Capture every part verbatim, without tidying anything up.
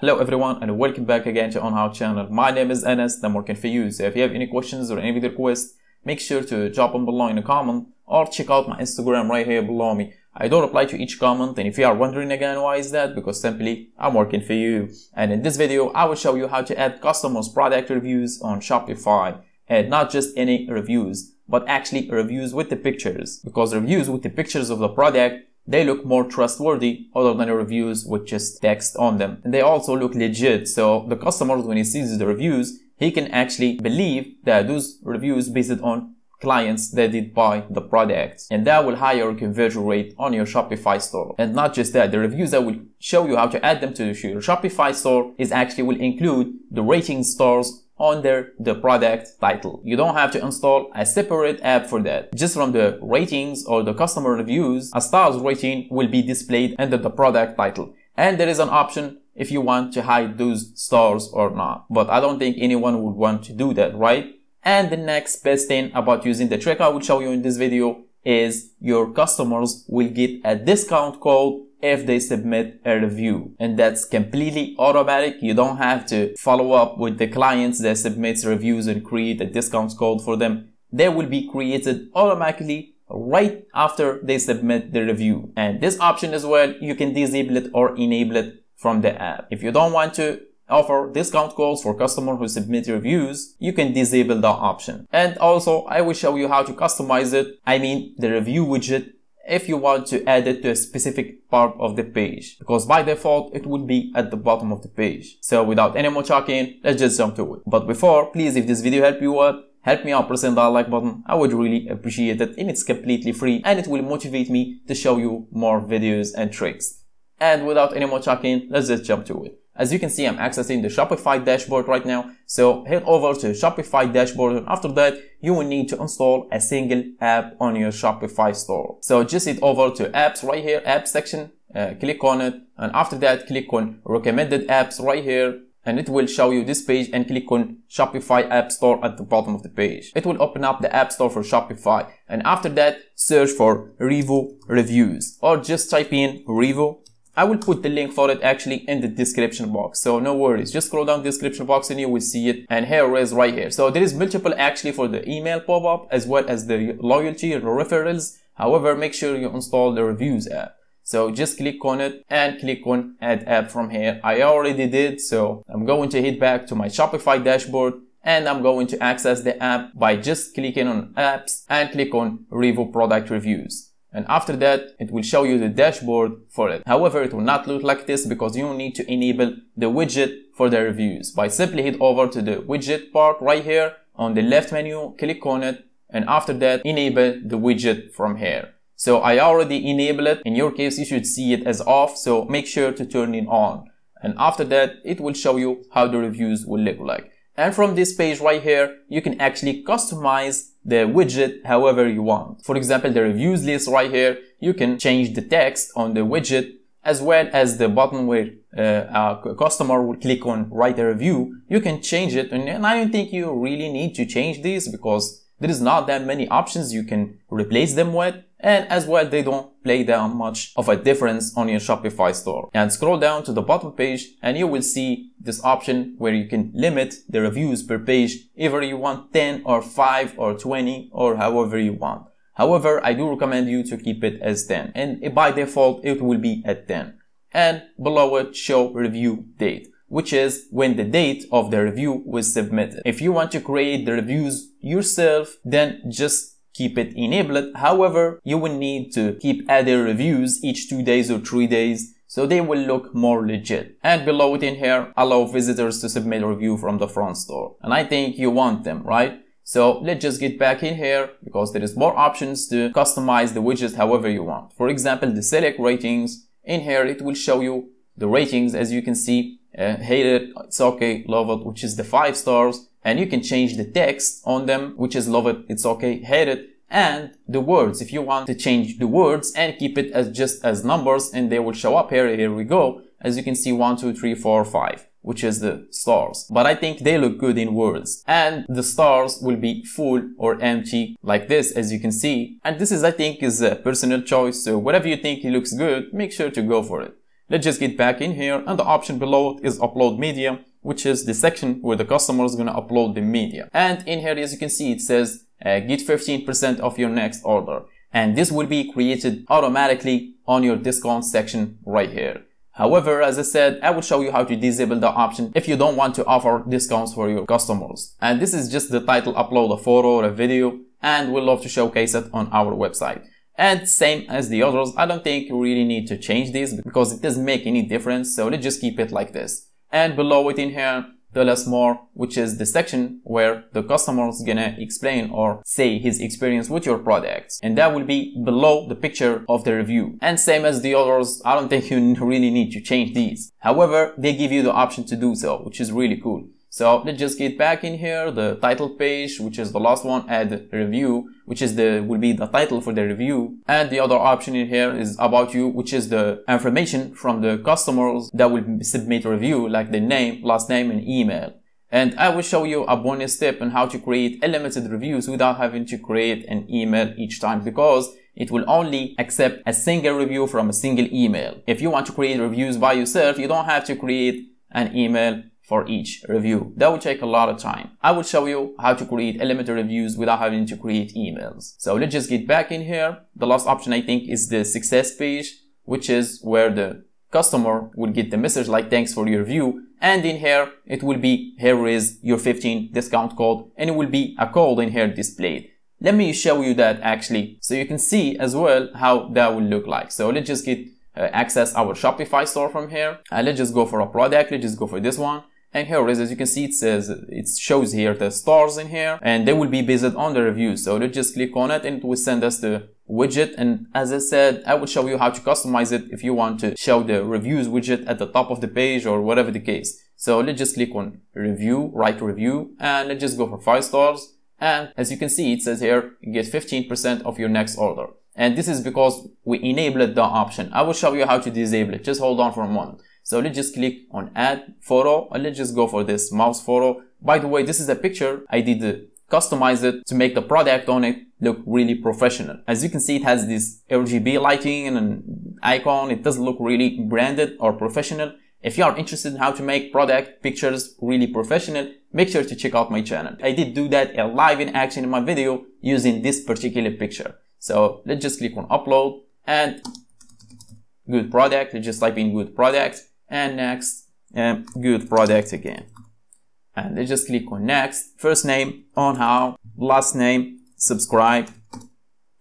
Hello everyone and welcome back again to OnHow channel. My name is Anas, the I'm working for you. So if you have any questions or any video requests, make sure to drop them below in a comment or check out my Instagram right here below me. I don't reply to each comment, and if you are wondering again why is that, because simply I'm working for you. And in this video I will show you how to add customers' product reviews on Shopify, and not just any reviews, but actually reviews with the pictures, because reviews with the pictures of the product, they look more trustworthy other than reviews with just text on them. And they also look legit, so the customers, when he sees the reviews, he can actually believe that those reviews based on clients that did buy the product, and that will higher conversion rate on your Shopify store. And not just that, the reviews that will show you how to add them to your Shopify store is actually will include the rating stars under the product title. You don't have to install a separate app for that. Just from the ratings or the customer reviews, a star's rating will be displayed under the product title. And there is an option if you want to hide those stars or not, but I don't think anyone would want to do that, right? And the next best thing about using the trick I will show you in this video is your customers will get a discount code if they submit a review, and that's completely automatic. You don't have to follow up with the clients that submits reviews and create a discount code for them. They will be created automatically right after they submit the review. And this option as well, you can disable it or enable it from the app. If you don't want to offer discount codes for customers who submit reviews, you can disable that option. And also I will show you how to customize it, I mean the review widget, if you want to add it to a specific part of the page, because by default it would be at the bottom of the page. So without any more talking, let's just jump to it. But before, please, if this video helped you out, help me out pressing that like button. I would really appreciate it, and it's completely free and it will motivate me to show you more videos and tricks. And without any more talking, let's just jump to it. As you can see, I'm accessing the Shopify dashboard right now. So head over to Shopify dashboard, and after that you will need to install a single app on your Shopify store. So just head over to apps right here, app section, uh, click on it, and after that click on recommended apps right here, and it will show you this page, and click on Shopify app store at the bottom of the page. It will open up the app store for Shopify, and after that search for Revo reviews, or just type in Revo. I will put the link for it actually in the description box, so no worries, just scroll down the description box and you will see it. And here it is right here. So there is multiple actually for the email pop-up as well as the loyalty or referrals. However, make sure you install the reviews app. So just click on it and click on add app from here. I already did, so I'm going to head back to my Shopify dashboard, and I'm going to access the app by just clicking on apps and click on Revo product reviews. And after that it will show you the dashboard for it. However, it will not look like this because you need to enable the widget for the reviews by simply head over to the widget part right here on the left menu, click on it, and after that enable the widget from here. So I already enabled it. In your case you should see it as off, so make sure to turn it on, and after that it will show you how the reviews will look like. And from this page right here you can actually customize the widget however you want. For example, the reviews list right here, you can change the text on the widget, as well as the button where uh, a customer will click on write a review. You can change it, and I don't think you really need to change these because there is not that many options you can replace them with, and as well they don't play that much of a difference on your Shopify store. And scroll down to the bottom page and you will see this option where you can limit the reviews per page, either you want ten or five or twenty or however you want. However, I do recommend you to keep it as ten, and by default it will be at ten. And below it show review date, which is when the date of the review was submitted. If you want to create the reviews yourself, then just keep it enabled. However, you will need to keep adding reviews each two days or three days, so they will look more legit. And below it in here, allow visitors to submit a review from the front store. And I think you want them, right? So let's just get back in here because there is more options to customize the widget however you want. For example, the select ratings. In here, it will show you the ratings, as you can see. Uh, hate it, it's okay, love it, which is the five stars, and you can change the text on them, which is love it, it's okay, hate it, and the words if you want to change the words and keep it as just as numbers, and they will show up here. Here we go, as you can see, one two three four five, which is the stars, but I think they look good in words. And the stars will be full or empty like this, as you can see, and this is, I think, is a personal choice, so whatever you think looks good, make sure to go for it. Let's just get back in here, and the option below is upload media, which is the section where the customer is going to upload the media. And in here, as you can see, it says uh, get fifteen percent of your next order. And this will be created automatically on your discount section right here. However, as I said, I will show you how to disable the option if you don't want to offer discounts for your customers. And this is just the title, upload a photo or a video, and we'll love to showcase it on our website. And same as the others, I don't think you really need to change this because it doesn't make any difference. So let's just keep it like this. And below it in here, tell us more, which is the section where the customer is gonna explain or say his experience with your products, and that will be below the picture of the review. And same as the others, I don't think you really need to change these. However, they give you the option to do so, which is really cool. So let's just get back in here, the title page, which is the last one, add review, which is the will be the title for the review. And the other option in here is about you, which is the information from the customers that will submit a review, like the name, last name, and email. And I will show you a bonus tip on how to create unlimited reviews without having to create an email each time, because it will only accept a single review from a single email. If you want to create reviews by yourself, you don't have to create an email for each review. That will take a lot of time. I will show you how to create unlimited reviews without having to create emails. So let's just get back in here. The last option, I think, is the success page, which is where the customer will get the message like thanks for your review. And in here, it will be here is your fifteen discount code, and it will be a code in here displayed. Let me show you that actually, so you can see as well how that will look like. So let's just get uh, access our Shopify store from here. And let's just go for a product. Let's just go for this one. And here is, as you can see, it says, it shows here the stars in here, and they will be based on the reviews. So let's just click on it, and it will send us the widget. And as I said, I will show you how to customize it if you want to show the reviews widget at the top of the page or whatever the case. So let's just click on review, write review, and let's just go for five stars. And as you can see, it says here, you get fifteen percent of your next order. And this is because we enabled the option. I will show you how to disable it. Just hold on for a moment. So let's just click on add photo, and let's just go for this mouse photo. By the way, this is a picture I did uh, customize it to make the product on it look really professional. As you can see, it has this R G B lighting and an icon. It doesn't look really branded or professional. If you are interested in how to make product pictures really professional, make sure to check out my channel. I did do that a live in action in my video using this particular picture. So let's just click on upload and good product. Let's just type in good product. And next, um, good product again. And let's just click on next. First name, OnHow. Last name, subscribe.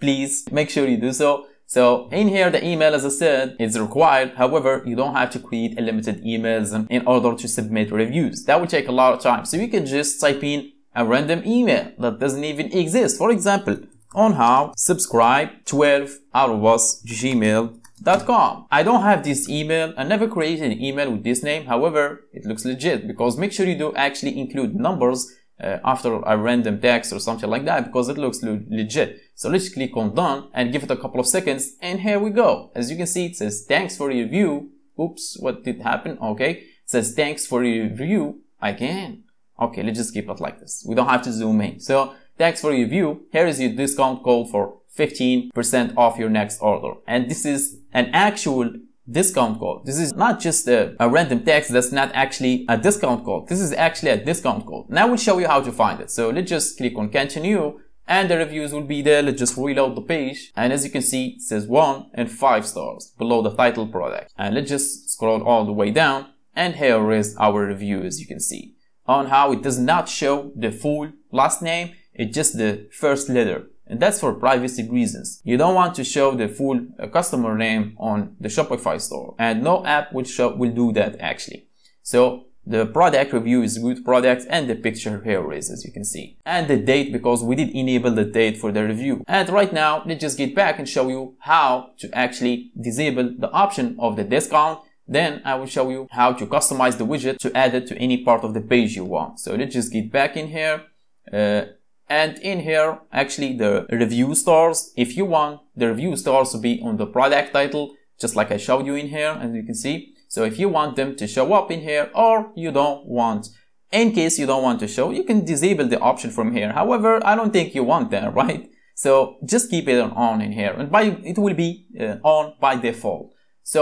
Please make sure you do so. So in here, the email, as I said, is required. However, you don't have to create unlimited emails in order to submit reviews. That will take a lot of time. So you can just type in a random email that doesn't even exist. For example, OnHow subscribe twelve at gmail dot com. I don't have this email. I never created an email with this name. However, it looks legit, because make sure you do actually include numbers uh, after a random text or something like that, because it looks le legit. So let's click on done and give it a couple of seconds. And here we go. As you can see, it says thanks for your review. Oops, what did happen? Okay. It says thanks for your review again. Okay, let's just keep it like this. We don't have to zoom in. So thanks for your review. Here is your discount code for fifteen percent off your next order. And this is an actual discount code. This is not just a, a random text. That's not actually a discount code. This is actually a discount code. Now we'll show you how to find it. So let's just click on continue and the reviews will be there. Let's just reload the page. And as you can see, it says one and five stars below the title product. And let's just scroll all the way down. And here is our review, as you can see, on how it does not show the full last name. It's just the first letter. And that's for privacy reasons. You don't want to show the full customer name on the Shopify store, and no app will show, will do that actually. So the product review is good product, and the picture here is, as you can see, and the date, because we did enable the date for the review. And right now, let's just get back and show you how to actually disable the option of the discount. Then I will show you how to customize the widget to add it to any part of the page you want. So let's just get back in here. Uh, And in here, actually, the review stars, if you want the review stars to be on the product title, just like I showed you in here, and you can see. So if you want them to show up in here, or you don't want, in case you don't want to show, you can disable the option from here. However, I don't think you want that, right? So just keep it on in here, and by, it will be uh, on by default. So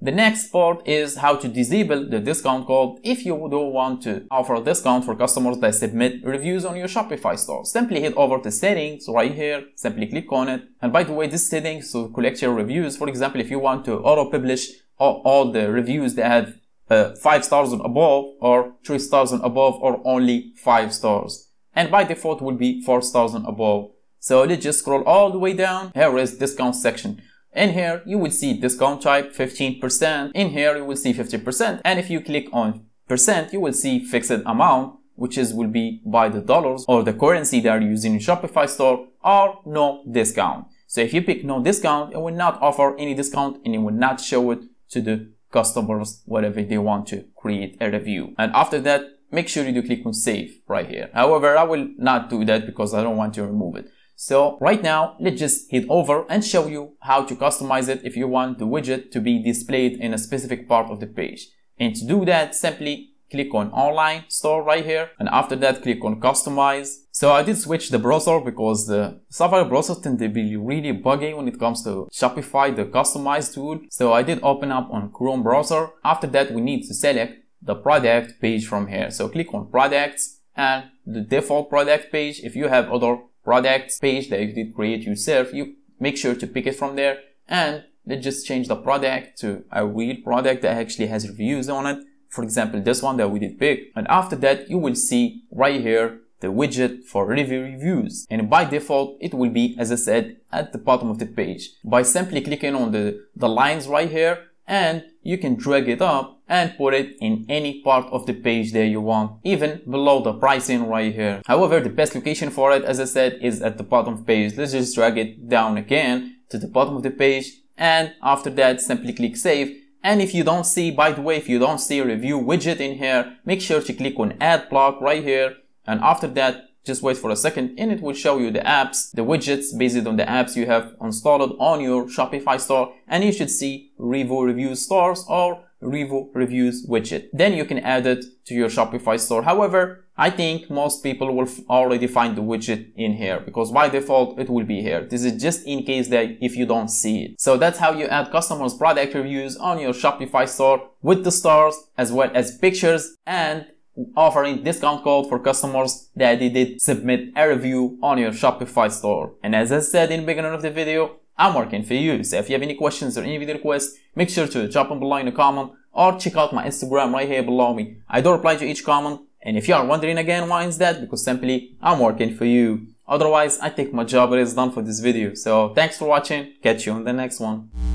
The next part is how to disable the discount code if you don't want to offer a discount for customers that submit reviews on your Shopify store. Simply head over to settings right here, simply click on it. And by the way, this settings to collect your reviews. For example, if you want to auto-publish all, all the reviews that have uh, five stars and above, or three stars and above, or only five stars. And by default will be four stars and above. So let's just scroll all the way down. Here is discount section. In here, you will see discount type fifteen percent. In here, you will see fifty percent. And if you click on percent, you will see fixed amount, which is will be by the dollars or the currency they are using in Shopify store, or no discount. So if you pick no discount, it will not offer any discount and it will not show it to the customers whatever they want to create a review. And after that, make sure you do click on save right here. However, I will not do that because I don't want to remove it. So right now, let's just head over and show you how to customize it if you want the widget to be displayed in a specific part of the page. And to do that, simply click on online store right here. And after that, click on customize. So I did switch the browser because the Safari browser tends to be really buggy when it comes to Shopify, the customize tool. So I did open up on Chrome browser. After that, we need to select the product page from here. So click on products and the default product page. If you have other product page that you did create yourself, you make sure to pick it from there, and let's just change the product to a real product that actually has reviews on it. For example, this one that we did pick. And after that, you will see right here the widget for review reviews, and by default it will be, as I said, at the bottom of the page by simply clicking on the the lines right here, and you can drag it up and put it in any part of the page that you want, even below the pricing right here. However, the best location for it, as I said, is at the bottom of the page. Let's just drag it down again to the bottom of the page, and after that simply click save. And if you don't see, by the way, if you don't see a review widget in here, make sure to click on add block right here, and after that just wait for a second and it will show you the apps, the widgets based on the apps you have installed on your Shopify store, and you should see Revo Reviews Stores or Revo Reviews widget. Then you can add it to your Shopify store. However, I think most people will already find the widget in here because by default it will be here. This is just in case that if you don't see it. So that's how you add customers' product reviews on your Shopify store with the stars as well as pictures, and offering discount code for customers that they did submit a review on your Shopify store. And as I said in the beginning of the video, I'm working for you. So if you have any questions or any video requests, make sure to drop them below in a comment or check out my Instagram right here below me. I do reply to each comment. And if you are wondering again why is that, because simply I'm working for you. Otherwise, I think my job is done for this video. So thanks for watching. Catch you on the next one.